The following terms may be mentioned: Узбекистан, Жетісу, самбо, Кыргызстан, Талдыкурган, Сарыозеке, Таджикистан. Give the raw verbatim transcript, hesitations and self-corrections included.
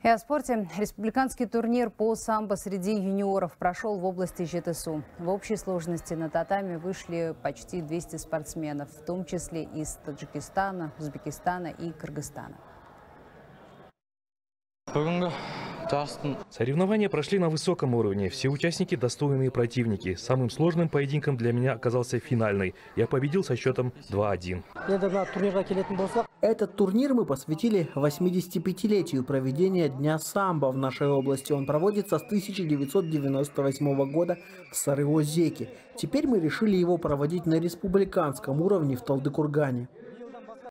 И о спорте. Республиканский турнир по самбо среди юниоров прошел в области Жетісу. В общей сложности на татами вышли почти двести спортсменов, в том числе из Таджикистана, Узбекистана и Кыргызстана. Соревнования прошли на высоком уровне. Все участники достойные противники. Самым сложным поединком для меня оказался финальный. Я победил со счетом два один. Этот турнир мы посвятили восьмидесятипятилетию проведения Дня самбо в нашей области. Он проводится с тысяча девятьсот девяносто восьмого года в Сарыозеке. Теперь мы решили его проводить на республиканском уровне в Талдыкургане.